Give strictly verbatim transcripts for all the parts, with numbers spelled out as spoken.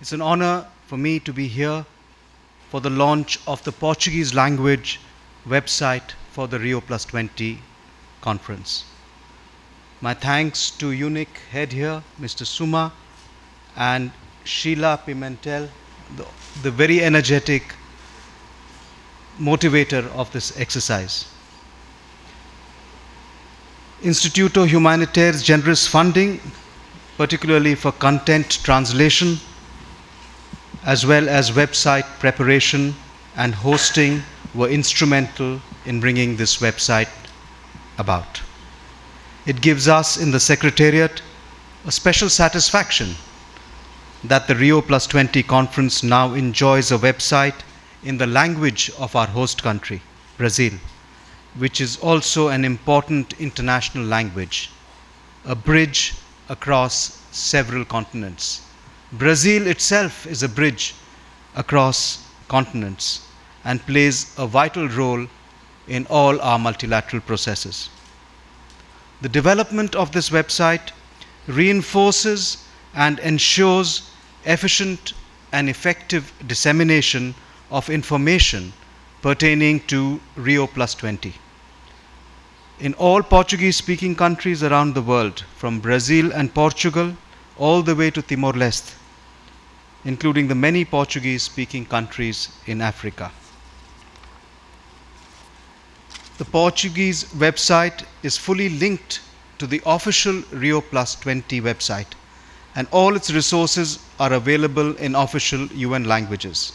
It's an honor for me to be here for the launch of the Portuguese language website for the Rio plus twenty conference. My thanks to U N I C head here, Mister Suma, and Sheila Pimentel, the, the very energetic motivator of this exercise. Instituto Humanitaire's generous funding, particularly for content translation, as well as website preparation and hosting, were instrumental in bringing this website about. It gives us in the Secretariat a special satisfaction that the Rio plus twenty conference now enjoys a website in the language of our host country, Brazil, which is also an important international language, a bridge across several continents. Brazil itself is a bridge across continents and plays a vital role in all our multilateral processes. The development of this website reinforces and ensures efficient and effective dissemination of information pertaining to Rio plus twenty. In all Portuguese-speaking countries around the world, from Brazil and Portugal all the way to Timor-Leste, including the many Portuguese-speaking countries in Africa. The Portuguese website is fully linked to the official Rio plus twenty website, and all its resources are available in official U N languages,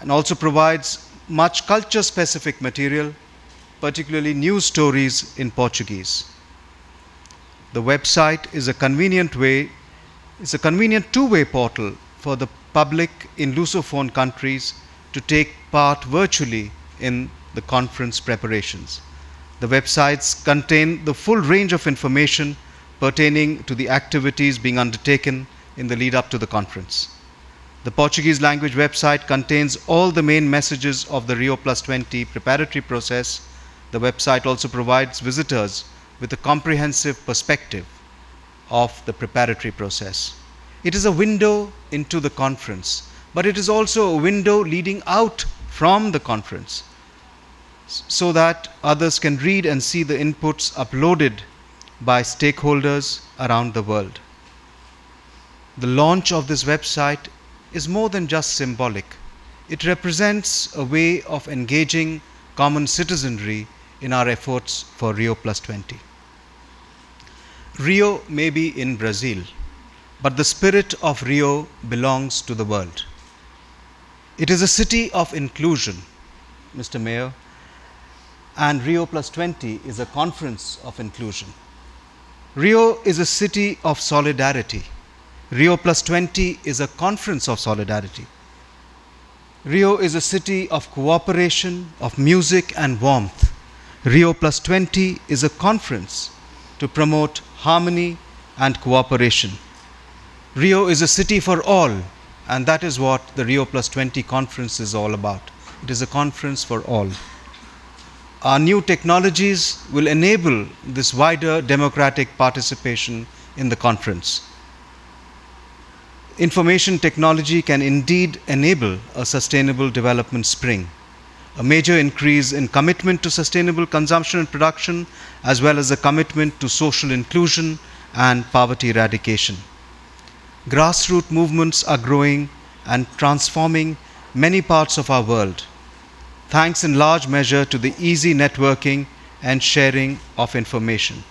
and also provides much culture-specific material, particularly news stories in Portuguese. The website is a convenient way, it's a convenient two-way portal for the public in Lusophone countries to take part virtually in the conference preparations. The websites contain the full range of information pertaining to the activities being undertaken in the lead up to the conference. The Portuguese language website contains all the main messages of the Rio plus twenty preparatory process. The website also provides visitors with a comprehensive perspective of the preparatory process. It is a window into the conference, but it is also a window leading out from the conference, so that others can read and see the inputs uploaded by stakeholders around the world. The launch of this website is more than just symbolic. It represents a way of engaging common citizenry in our efforts for Rio plus twenty. Rio may be in Brazil, but the spirit of Rio belongs to the world. It is a city of inclusion, Mister Mayor, and Rio plus twenty is a conference of inclusion. Rio is a city of solidarity. Rio plus twenty is a conference of solidarity. Rio is a city of cooperation, of music and warmth. Rio plus twenty is a conference to promote harmony and cooperation. Rio is a city for all, and that is what the Rio plus twenty conference is all about. It is a conference for all. Our new technologies will enable this wider democratic participation in the conference. Information technology can indeed enable a sustainable development spring, a major increase in commitment to sustainable consumption and production, as well as a commitment to social inclusion and poverty eradication. Grassroots movements are growing and transforming many parts of our world, thanks in large measure to the easy networking and sharing of information.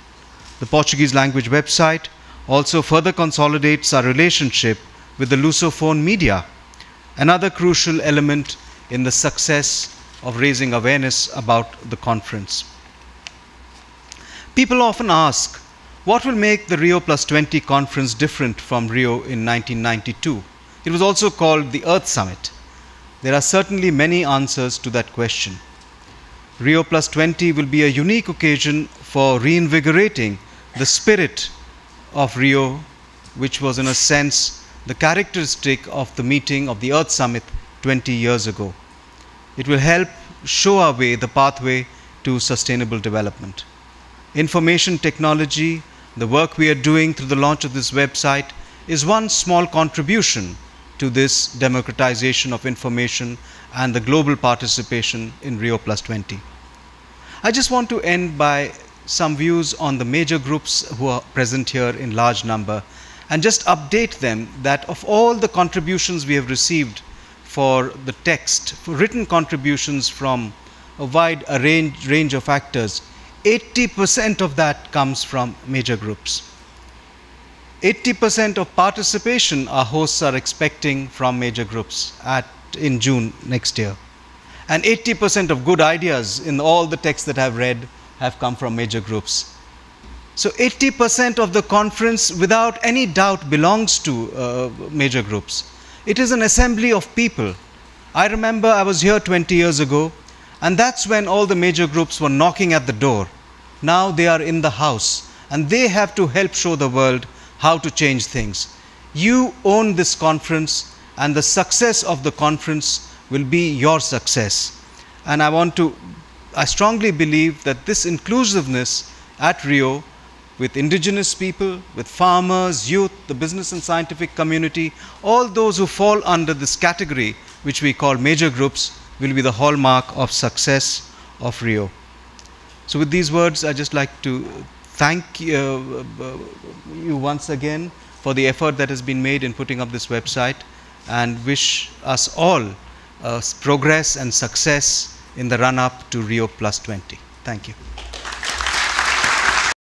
The Portuguese language website also further consolidates our relationship with the Lusophone media, another crucial element in the success of raising awareness about the conference. People often ask, what will make the Rio plus twenty conference different from Rio in nineteen ninety-two? It was also called the Earth Summit. There are certainly many answers to that question. Rio plus twenty will be a unique occasion for reinvigorating the spirit of Rio, which was in a sense the characteristic of the meeting of the Earth Summit twenty years ago. It will help show our way, the pathway to sustainable development. Information technology, the work we are doing through the launch of this website, is one small contribution to this democratization of information and the global participation in Rio plus twenty. I just want to end by some views on the major groups who are present here in large number, and just update them that of all the contributions we have received for the text, for written contributions from a wide a range, range of actors, eighty percent of that comes from major groups. eighty percent of participation our hosts are expecting from major groups at, in June next year. And eighty percent of good ideas in all the texts that I've read have come from major groups. So eighty percent of the conference, without any doubt, belongs to uh, major groups. It is an assembly of people. I remember I was here twenty years ago, and that's when all the major groups were knocking at the door. Now they are in the house, and they have to help show the world how to change things. You own this conference, and the success of the conference will be your success. And I want to, I strongly believe that this inclusiveness at Rio, with indigenous people, with farmers, youth, the business and scientific community, all those who fall under this category, which we call major groups, will be the hallmark of success of Rio. So with these words, I'd just like to thank you, uh, you once again for the effort that has been made in putting up this website, and wish us all uh, progress and success in the run-up to Rio plus twenty. Thank you.